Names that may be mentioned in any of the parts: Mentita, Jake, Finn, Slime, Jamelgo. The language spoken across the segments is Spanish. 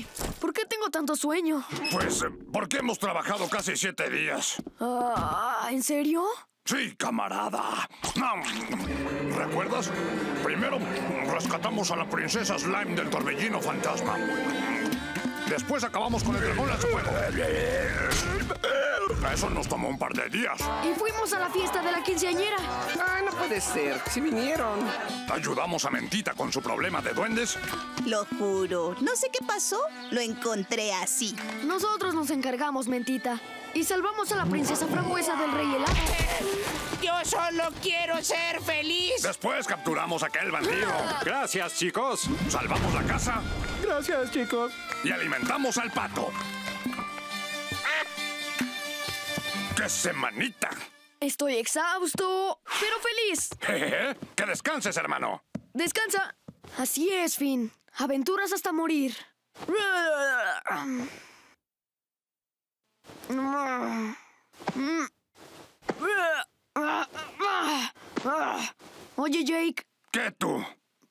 Ay, ¿por qué tengo tanto sueño? Pues, porque hemos trabajado casi 7 días. ¿En serio? Sí, camarada. ¿Recuerdas? Primero rescatamos a la princesa Slime del torbellino fantasma. Después acabamos con el dragón de fuego. Eso nos tomó un par de días. Y fuimos a la fiesta de la quinceañera. Ah, no puede ser. Sí vinieron. Ayudamos a Mentita con su problema de duendes. Lo juro. No sé qué pasó. Lo encontré así. Nosotros nos encargamos, Mentita. Y salvamos a la princesa frambuesa del rey helado. Yo solo quiero ser feliz. Después capturamos a aquel bandido. Gracias, chicos. Salvamos la casa. Gracias, chicos. Y alimentamos al pato. ¡Qué semanita! Estoy exhausto, pero feliz. Jejeje. Que descanses, hermano. Descansa. Así es, Finn. Aventuras hasta morir. Oye, Jake. ¿Qué tú?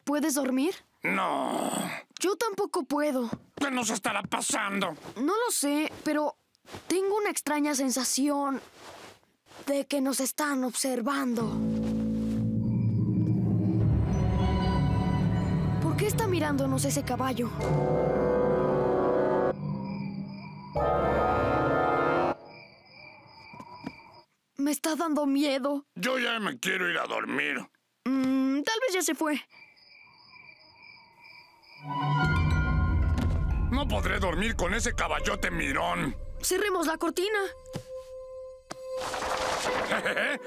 ¿Puedes dormir? No. Yo tampoco puedo. ¿Qué nos estará pasando? No lo sé, pero tengo una extraña sensación de que nos están observando. ¿Por qué está mirándonos ese caballo? Me está dando miedo. Yo ya me quiero ir a dormir. Tal vez ya se fue. No podré dormir con ese caballote mirón. Cerremos la cortina.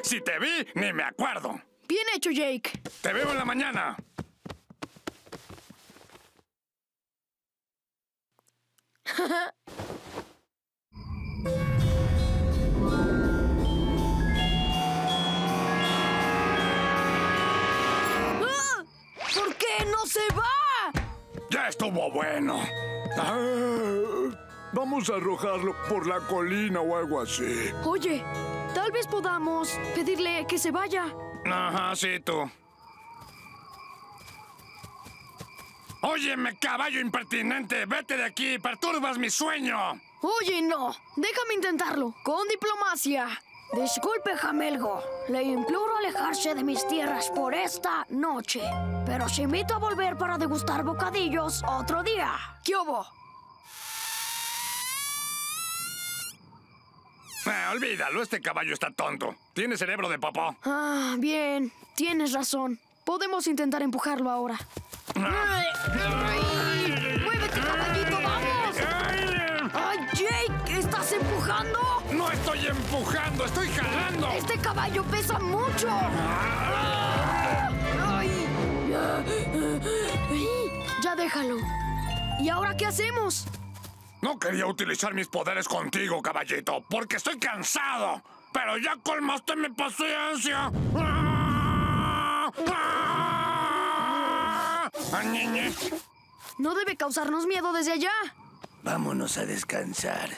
Si te vi, ni me acuerdo. Bien hecho, Jake. Te veo en la mañana. ¿Por qué no se va? Ya estuvo bueno. Vamos a arrojarlo por la colina o algo así. Oye, tal vez podamos pedirle que se vaya. Ajá, sí, tú. Óyeme, caballo impertinente, vete de aquí, perturbas mi sueño. Oye, no, déjame intentarlo, con diplomacia. Disculpe, Jamelgo. Le imploro alejarse de mis tierras por esta noche. Pero os invito a volver para degustar bocadillos otro día. ¿Qué hubo? Olvídalo, este caballo está tonto. Tiene cerebro de papá. Ah, bien. Tienes razón. Podemos intentar empujarlo ahora. ¡Muévete, caballito! ¡Vamos! ¡Ay, Jake! ¿Estás empujando? ¡No estoy empujando! ¡Estoy jalando! ¡Este caballo pesa mucho! Ya déjalo. ¿Y ahora qué hacemos? No quería utilizar mis poderes contigo, caballito, porque estoy cansado. Pero ya colmaste mi paciencia. No debe causarnos miedo desde allá. Vámonos a descansar.